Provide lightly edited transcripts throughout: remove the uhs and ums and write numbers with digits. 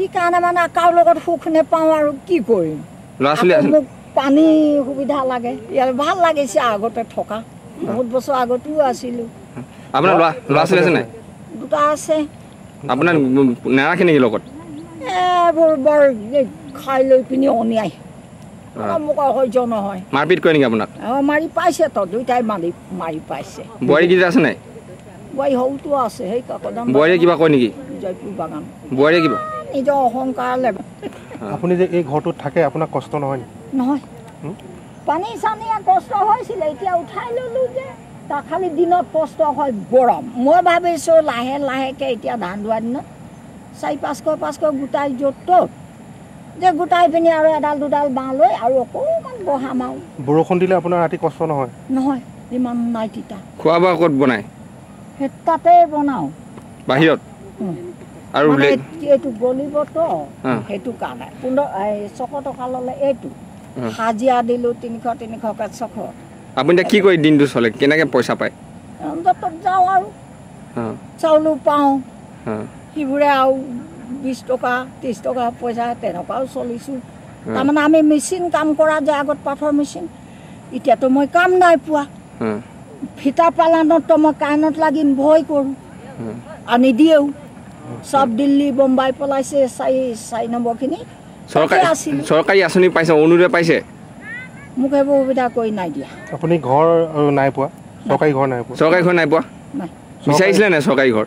কি কারণে মানে কার লগত সুখ নেপাও আর কি কৰিম লাসলি পানি সুবিধা লাগে ইয়ার ভাল লাগিছে আগতে ঠকা বহুত বছৰ আগতেও আছিল আপোনাৰ লাসলি আছে নাই দুটা আছে আপোনাৰ নাৰাখে নেকি লগত এ বৰ খাই লৈ পিনি অনি আই আমক হয় জন হয় মারপিট কৰে নেকি আপোনাক অ মারি পাইছে তো দুইটাই মারি পাইছে বৰি কি আছে নাই বৰি হওতো আছে হেই কাকদম বৰি কিবা কয় নেকি জয়পুৰ বাগান বৰি কিবা এই যে অহংকাৰ লাগে আপুনি যে এই ঘৰটো থাকে আপোনাৰ কষ্ট নহয় নহয় পানী সানি কষ্ট হৈছিল এতিয়া উঠাই ললো যে তা খালি দিনত কষ্ট হয় গৰম মই ভাবিছো লাহে লাহেকে এতিয়া ধান ধোৱা দিন চাই পাঁচশ গোটাই যত যে গোটাই পিনি আৰু এডাল দুডাল বাঁহ লৈ আৰু অকণমান বহামাও বৰষুণ দিলে আপোনাৰ ৰাতি কষ্ট নহয় নহয় ইমান নাই তিতা খোৱা বোৱা ক'ত বনাই হেতাতে বনাও বাহিৰত আৰু এইটো গলিবতো সেইটো কাৰণে 600 টকা ললে এইটো হাজিয়া দিলো 300 600 আপুনি কি কৰি দিনটো চলে কেনেকৈ পইচা পায় যত যাও আৰু চাউল পাও হিবুৰে আৰু 20 টকা 30 টকা পইচা তেনেকাও চলিছো তাৰমানে আমি মেচিন কাম কৰা যে আগত পাথৰ মেচিন এতিয়াতো মই কাম নাই পোৱা ফিটা পালানত তো মই কাইনত লাগিম ভয় কৰোঁ আনি দিও সব দিল্লি বোম্বাই পলাইছে সাই নম্বৰখিনি সরকারি আসনি পাইছে অনুৰে পাইছে মোক এব সুবিধা কই নাই দিয়া আপুনি ঘৰ নাই পোৱা সরকারি ঘৰ নাই পোৱা বিচাৰিছিলে না সরকারি ঘৰ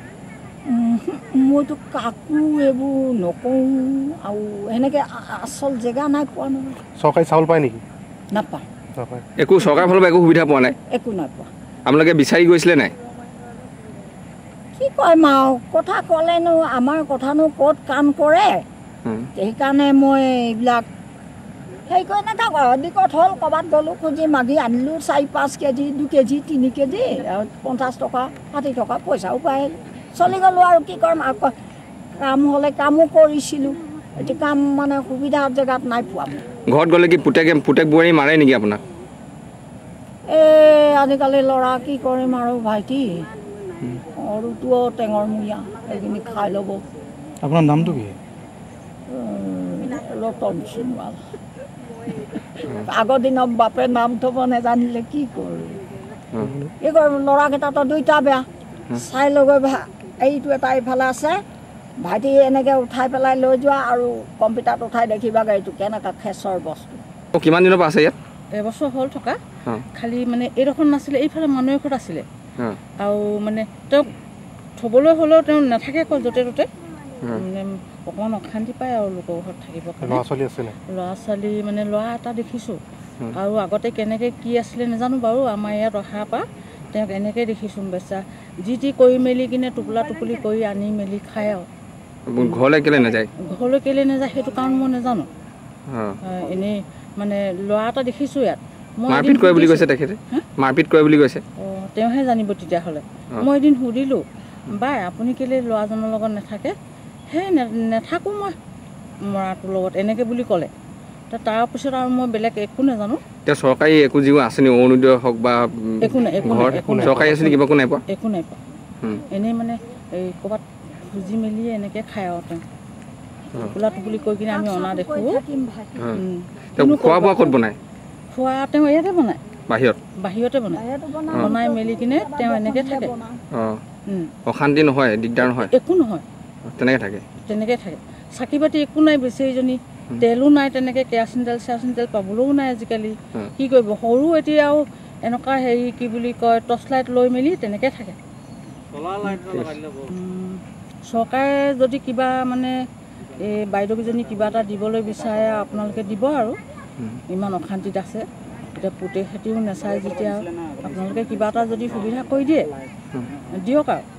মই তো কাকু এব নকও আৰু এনেকে আসল জায়গা নাই পোৱা ন সরকারি চাউল পায় নেকি না পায় একো সরকারি ফল একো সুবিধা পোৱা নাই একো নাই পোৱা আমলকে বিচাৰি গৈছিলে নাই কি কয় মাও কথা কলে ন আমাৰ কথা ন কত কাম কৰে সেইকাৰণে মই এইবিলাক সেই কৈ নাথাকো দিকত হ'ল ক'ৰবাত গ'লো খুজি মাগি আনিলোঁ 4-5 কেজি 2 কেজি 3 কেজি 50 টকা 60 টকা পইচাও পায় চলি গ'লোঁ আৰু কি কৰিম আকৌ কাম হ'লে কামো কৰিছিলোঁ এতিয়া কাম মানে সুবিধাৰ জেগাত নাই পোৱা ঘৰত গ'লে কি পুতেক বোৱাৰী মাৰে নেকি আপোনাক এ আজিকালি ল'ৰা কি কৰিম আৰু ভাইটি আৰু তুও টেঙৰ মুয়া এইখিনি খাই ল'ব আপোনাৰ নামটো কি লটন সিংৱাল আগৰ দিনৰ বাপে নাম থব নেজানিলে কি কৰি এই ল'ৰাকেইটাতো দুইটা বেয়া চাই লগৈ এইটো এটা এইফালে আছে ভাইটি এনেকৈ উঠাই পেলাই লৈ যোৱা আৰু কম্পিউটাৰত উঠাই দেখিবাগৈ এইটো কেনেকুৱা খেচৰ বস্তু কিমান দিনৰ পৰা আছে ইয়াত এবছৰ হ'ল থকা খালি মানে এইৰকম নাছিলে এইফালে মানুহ ঘৰ আছিলে আৰু মানে তেওঁক থবলৈ হ'লেও তেওঁ নাথাকে কৈ য'তে ত'তে মানে অকণ অশান্তি পায় আৰু লোকৰ ঘৰত থাকিব ল'ৰা ছোৱালী মানে ল'ৰা এটা দেখিছোঁ আৰু আগতে কেনেকৈ কি আছিলে নাজানো বাৰু আমাৰ ইয়াত অহাৰ পৰা তেওঁক এনেকৈ দেখিছোঁ বেচা যি কৰি মেলি কিনে টোপোলা কৰি আনি মেলি খায় আৰু ঘৰলৈ কেলৈ নাযায় সেইটো কাৰণ মই নাজানো এনেই মানে ল'ৰা এটা দেখিছোঁ ইয়াত মাৰপিট কৰে বুলি কৈছে অঁ তেওঁহে জানিব তেতিয়াহ'লে মই এদিন সুধিলোঁ বাই আপুনি কেলৈ ল'ৰাজনৰ লগত নাথাকে সেই নাথাকোঁ মই মৰাটোৰ লগত এনেকৈ বুলি ক'লে তাৰপিছত আৰু মই বেলেগ একো নাজানো এতিয়া চৰকাৰী একো যিও আঁচনি অৰুণোদয় হওক বা চৰকাৰী আঁচনি কিবা একো নাই পোৱা এনেই মানে এই ক'ৰবাত খুজি মেলি এনেকৈ খাই আৰু তেওঁ টোপোলাটো বুলি কৈ কিনে আমি অনা দেখোঁ খোৱা বোৱা ক'ত বনায় খোৱা তেওঁ ইয়াতে বনায় বাহিৰতে বনাই মেলি কিনে তেওঁ এনেকৈ থাকে অশান্তি নহয় দিগদাৰ নহয় একো নহয় তেনেকৈ থাকে চাকি বাতি একো নাই বেচেৰীজনী তেলো নাই তেনেকৈ কেৰাচিন তেল পাবলৈও নাই আজিকালি কি কৰিব সৰু এতিয়া আৰু এনেকুৱা হেৰি কি বুলি কয় টৰ্চ লাইট লৈ মেলি তেনেকৈ থাকে চৰকাৰে যদি কিবা মানে এই বাইদেউকেইজনী কিবা এটা দিবলৈ বিচাৰে আপোনালোকে দিব আৰু ইমান অশান্তিত আছে এতিয়া পুতেকহেঁতিও নাচায় যেতিয়া আপোনালোকে কিবা এটা যদি সুবিধা কৰি দিয়ে দিয়ক আৰু